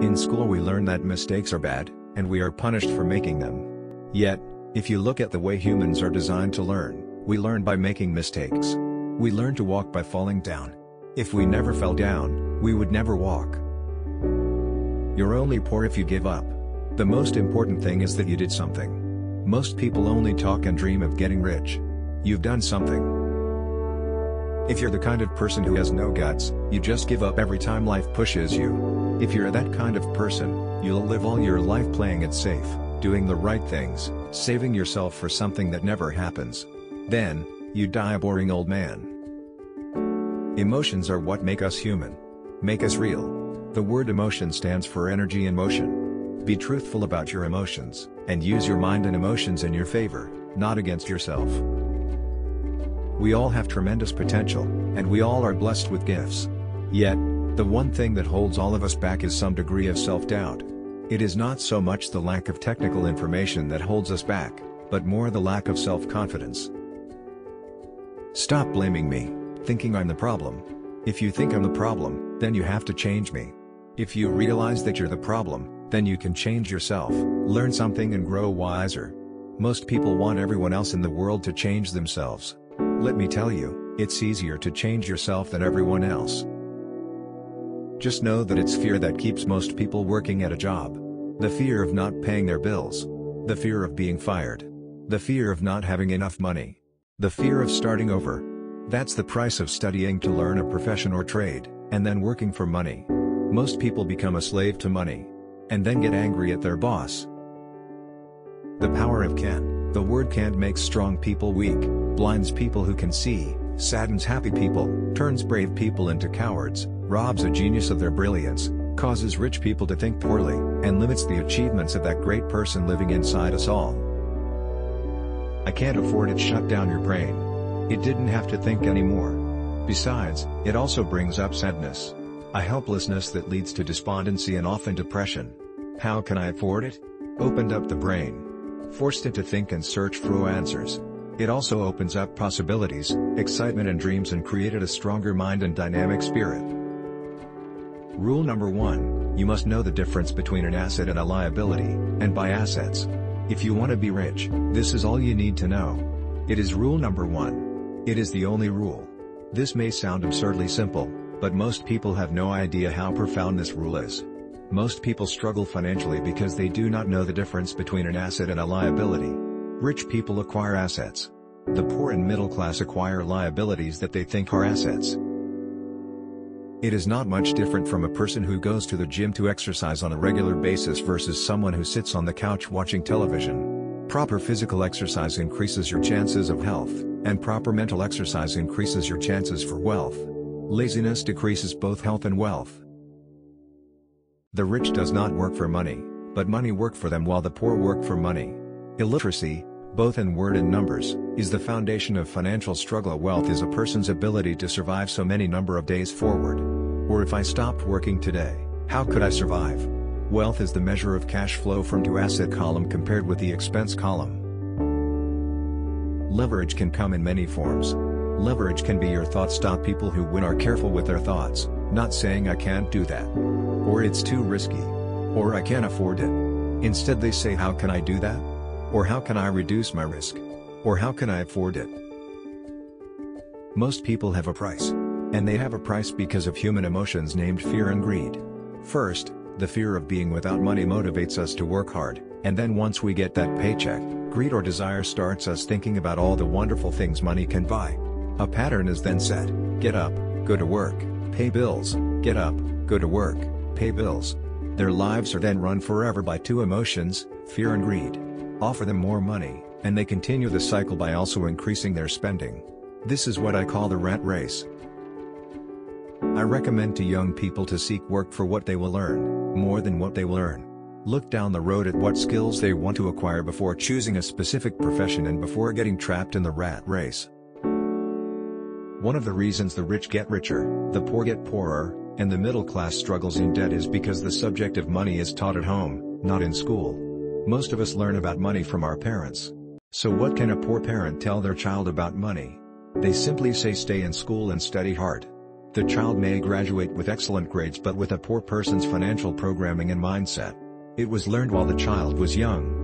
In school we learn that mistakes are bad, and we are punished for making them. Yet, if you look at the way humans are designed to learn, we learn by making mistakes. We learn to walk by falling down. If we never fell down, we would never walk. You're only poor if you give up. The most important thing is that you did something. Most people only talk and dream of getting rich. You've done something. If you're the kind of person who has no guts, you just give up every time life pushes you. If you're that kind of person, you'll live all your life playing it safe, doing the right things, saving yourself for something that never happens. Then, you die a boring old man. Emotions are what make us human. Make us real. The word emotion stands for energy in motion. Be truthful about your emotions, and use your mind and emotions in your favor, not against yourself. We all have tremendous potential, and we all are blessed with gifts. Yet, the one thing that holds all of us back is some degree of self-doubt. It is not so much the lack of technical information that holds us back, but more the lack of self-confidence. Stop blaming me, thinking I'm the problem. If you think I'm the problem, then you have to change me. If you realize that you're the problem, then you can change yourself, learn something and grow wiser. Most people want everyone else in the world to change themselves. Let me tell you, it's easier to change yourself than everyone else. Just know that it's fear that keeps most people working at a job. The fear of not paying their bills. The fear of being fired. The fear of not having enough money. The fear of starting over. That's the price of studying to learn a profession or trade, and then working for money. Most people become a slave to money, and then get angry at their boss. The power of can. The word can't makes strong people weak. Blinds people who can see, saddens happy people, turns brave people into cowards, robs a genius of their brilliance, causes rich people to think poorly, and limits the achievements of that great person living inside us all. I can't afford it. Shut down your brain. It didn't have to think anymore. Besides, it also brings up sadness. A helplessness that leads to despondency and often depression. How can I afford it? Opened up the brain. Forced it to think and search for answers. It also opens up possibilities, excitement and dreams, and created a stronger mind and dynamic spirit. Rule number 1, you must know the difference between an asset and a liability, and buy assets. If you want to be rich, this is all you need to know. It is rule number 1. It is the only rule. This may sound absurdly simple, but most people have no idea how profound this rule is. Most people struggle financially because they do not know the difference between an asset and a liability. Rich people acquire assets. The poor and middle class acquire liabilities that they think are assets. It is not much different from a person who goes to the gym to exercise on a regular basis versus someone who sits on the couch watching television. Proper physical exercise increases your chances of health, and proper mental exercise increases your chances for wealth. Laziness decreases both health and wealth. The rich does not work for money, but money work for them, while the poor work for money. Illiteracy, both in word and numbers, is the foundation of financial struggle. Wealth is a person's ability to survive so many number of days forward. Or if I stopped working today, how could I survive? Wealth is the measure of cash flow from to asset column compared with the expense column. Leverage can come in many forms. Leverage can be your thoughts. People who win are careful with their thoughts, not saying I can't do that. Or it's too risky. Or I can't afford it. Instead they say how can I do that? Or how can I reduce my risk? Or how can I afford it? Most people have a price. And they have a price because of human emotions named fear and greed. First, the fear of being without money motivates us to work hard, and then once we get that paycheck, greed or desire starts us thinking about all the wonderful things money can buy. A pattern is then set: get up, go to work, pay bills, get up, go to work, pay bills. Their lives are then run forever by two emotions, fear and greed. Offer them more money, and they continue the cycle by also increasing their spending. This is what I call the rat race. I recommend to young people to seek work for what they will earn, more than what they will earn. Look down the road at what skills they want to acquire before choosing a specific profession and before getting trapped in the rat race. One of the reasons the rich get richer, the poor get poorer, and the middle class struggles in debt is because the subject of money is taught at home, not in school. Most of us learn about money from our parents. So what can a poor parent tell their child about money? They simply say stay in school and study hard. The child may graduate with excellent grades but with a poor person's financial programming and mindset. It was learned while the child was young.